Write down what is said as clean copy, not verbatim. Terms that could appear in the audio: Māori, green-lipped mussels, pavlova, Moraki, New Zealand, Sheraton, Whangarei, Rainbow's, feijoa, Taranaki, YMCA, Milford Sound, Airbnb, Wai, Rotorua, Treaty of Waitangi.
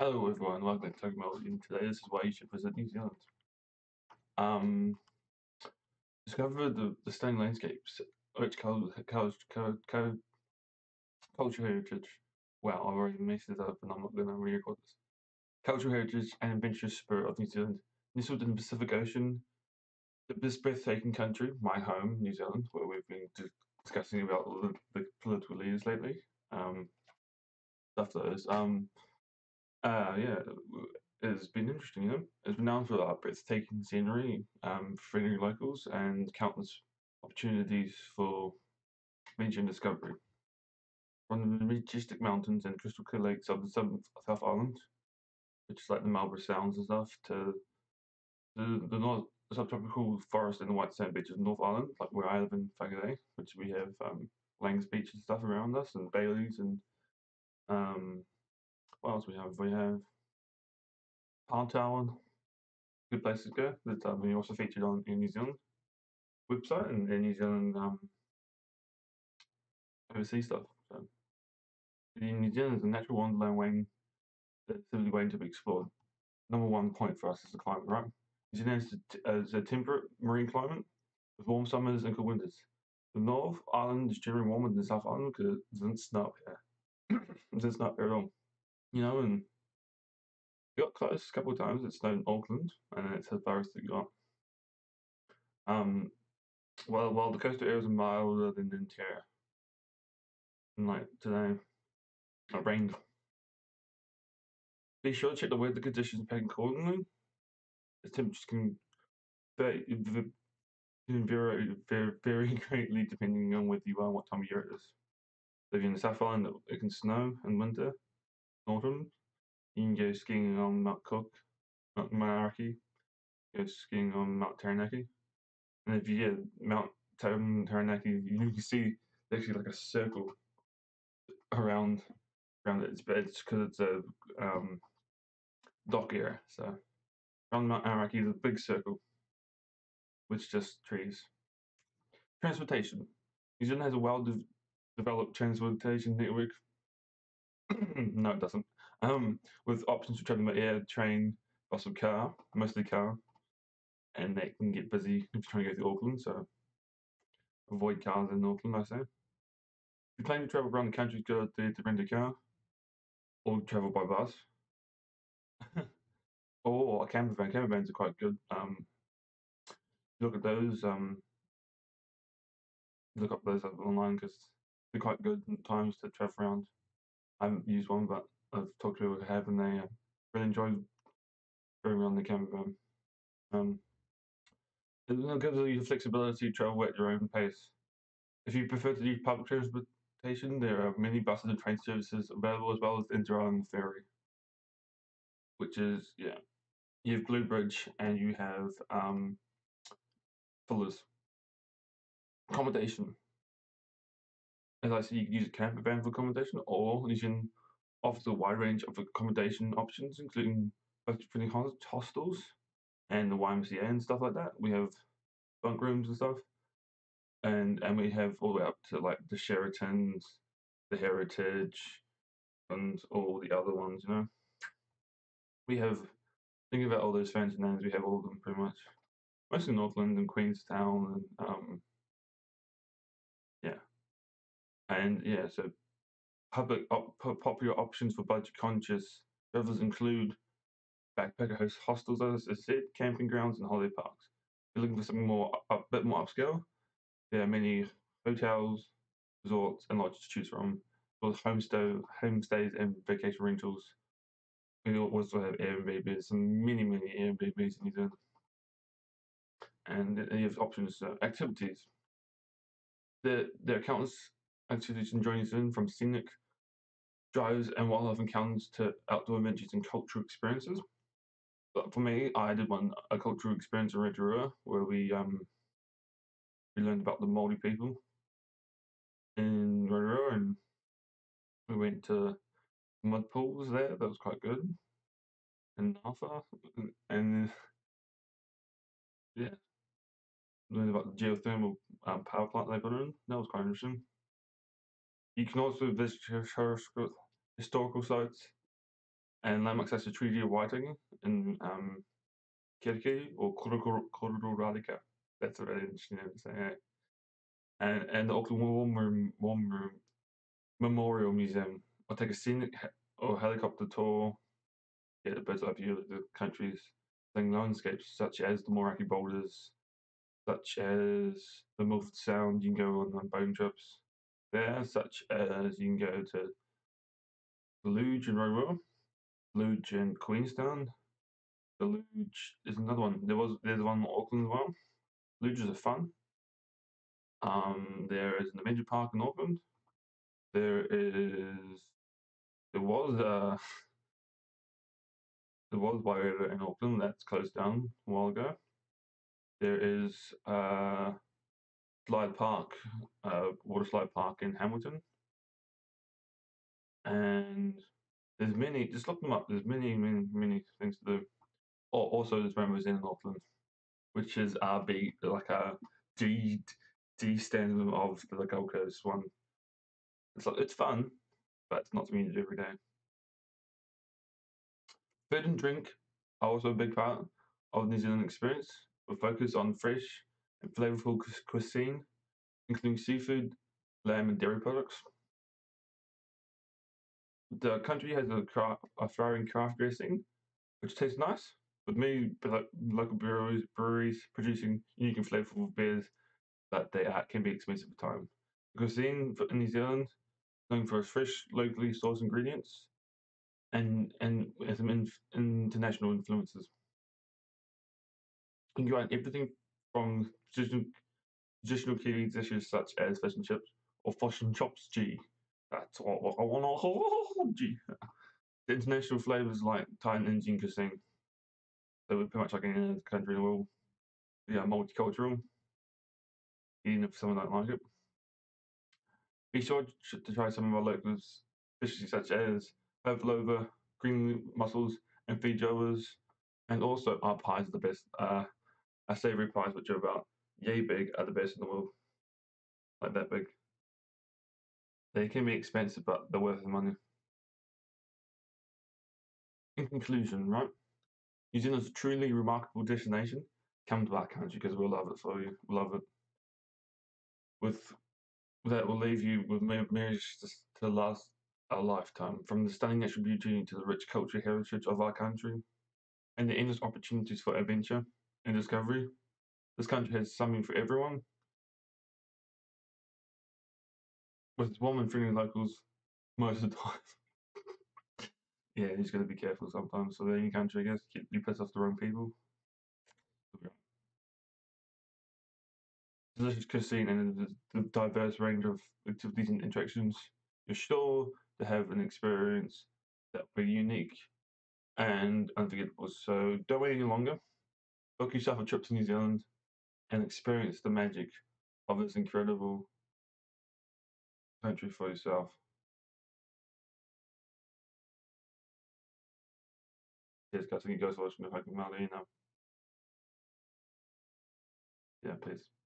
Hello everyone, welcome to Milford Sound. Today this is why you should visit New Zealand. Discover the stunning landscapes, rich cultural heritage. Well, I already messed it up and I'm not going to re-record this. Cultural heritage and adventurous spirit of New Zealand. Nestled in the Pacific Ocean, this breathtaking country, my home, New Zealand, where we've been discussing about the political leaders lately. It's been interesting, you know. It's renowned for our breathtaking scenery, friendly locals, and countless opportunities for adventure and discovery. From the majestic mountains and crystal clear lakes of the South Island, which is like the Milford Sounds and stuff, to the north subtropical forest and the white sand beaches of North Island, like where I live in Whangarei, which we have Lang's Beach and stuff around us, and Bailey's and what else we have? We have Pantawan, good place to go, that we also featured on in New Zealand website and in New Zealand overseas stuff. So, in New Zealand is a natural wonderland waiting, that's simply waiting to be explored. Number one point for us is the climate, right? New Zealand is a temperate marine climate with warm summers and cool winters. The North Island is generally warmer than the South Island because it doesn't snow up here. It doesn't snow up here at all. You know, and we got close a couple of times. It snowed in Auckland, and it's as far as it got. While the coastal areas are milder than the interior, and like today, it rained. Be sure to check the weather conditions pattern accordingly. The temperatures can vary greatly depending on whether you are and what time of year it is. So if you're in the South Island, it can snow in winter. Autumn, you can go skiing on Mount Cook, Mount Moraki, go skiing on Mount Taranaki, and if you get Mount Taranaki, you can see actually like a circle around its beds because it's a dock area. So around Mount Araki is a big circle, which is just trees. Transportation. New Zealand has a well-developed transportation network. No, it doesn't. With options for traveling by air, train, bus or car, mostly car, and that can get busy if you're trying to go to Auckland, so avoid cars in Auckland, I say. If you're planning to travel around the country, go out there to rent a car, or travel by bus, or a camper van. Camper vans are quite good. Look at those, look up those online because they're quite good times to travel around. I haven't used one, but I've talked to people who have, and they really enjoy going around the camper van. It gives you the flexibility to travel at your own pace. If you prefer to use public transportation, there are many buses and train services available, as well as the inter-island ferry, which is, yeah, you have Blue Bridge and you have Fuller's. Accommodation. As I said, you can use a camper van for accommodation, or New Zealand offers a wide range of accommodation options, including hostels and the YMCA and stuff like that. We have bunk rooms and stuff, and we have all the way up to like the Sheratons, the Heritage, and all the other ones. You know, we have, think about all those fancy names. We have all of them pretty much, mostly in Auckland and Queenstown and yeah. And yeah, so popular options for budget-conscious travelers include backpacker hostels, as I said, camping grounds, and holiday parks. If you're looking for something more a bit more upscale, there are many hotels, resorts, and lodges to choose from, as well as homestays and vacation rentals. We also have Airbnbs, and many Airbnbs in New Zealand. And you have options, activities. There are countless activities in New Zealand, from scenic drives and wildlife encounters to outdoor adventures and cultural experiences. But for me, I did a cultural experience in Rotorua where we learned about the Maori people in Rotorua, and we went to mud pools there. That was quite good. And Nafa, and yeah, learned about the geothermal power plant they put in. That was quite interesting. You can also visit historical sites and landmarks such as the Treaty of Waitangi in Kiriki or Korororarika. That's a really interesting name to say, eh? And the Auckland War Memorial Museum. I'll take a scenic or helicopter tour, get a bird's eye view of the country's stunning landscapes, such as the Moraki boulders, such as the Milford Sound. You can go on boat trips there, such as you can go to Luge and Rotorua, Luge and Queenstown. The Luge is another one. There's one in Auckland as well. Luges are fun. There is an adventure park in Auckland. There was Wai in Auckland that's closed down a while ago. There is water slide park in Hamilton. And there's many, just look them up, there's many things to do. Oh, also there's Rainbow's in Auckland, which is RB, like a D standard of the Gold Coast one. It's fun, but it's not something you do every day. Food and drink are also a big part of the New Zealand experience, with focus on fresh and flavourful cuisine, including seafood, lamb and dairy products. The country has a thriving craft dressing, which tastes nice, with many local breweries producing unique and flavourful beers, but they can be expensive at time. The cuisine in New Zealand is known for fresh, locally sourced ingredients and some international influences. You can find everything from traditional Kiwi dishes such as fish and chips or fish and chops G. That's all I want to The international flavours like Thai and Indian cuisine. So we're pretty much like any other country in the world. Yeah, multicultural. Even if someone don't like it. Be sure to try some of our local dishes such as pavlova, green mussels, and feijoas, and also our pies are the best. Our savoury pies, which are about yay big, are the best in the world. Like that big. They can be expensive, but they're worth the money. In conclusion, right? New Zealand's a truly remarkable destination. Come to our country because we'll love it for you. We'll love it. That will leave you with memories to last a lifetime, from the stunning natural beauty to the rich cultural heritage of our country and the endless opportunities for adventure and discovery. This country has something for everyone. With its warm and friendly locals most of the time. Yeah, you just got to be careful sometimes. So, any country, I guess, you piss off the wrong people. Delicious cuisine and the diverse range of activities and interactions. You're sure to have an experience that will be unique and unforgettable. So don't wait any longer. Book yourself a trip to New Zealand and experience the magic of this incredible country for yourself. Cheers, guys. Thank you guys for watching the Māori. Yeah, peace.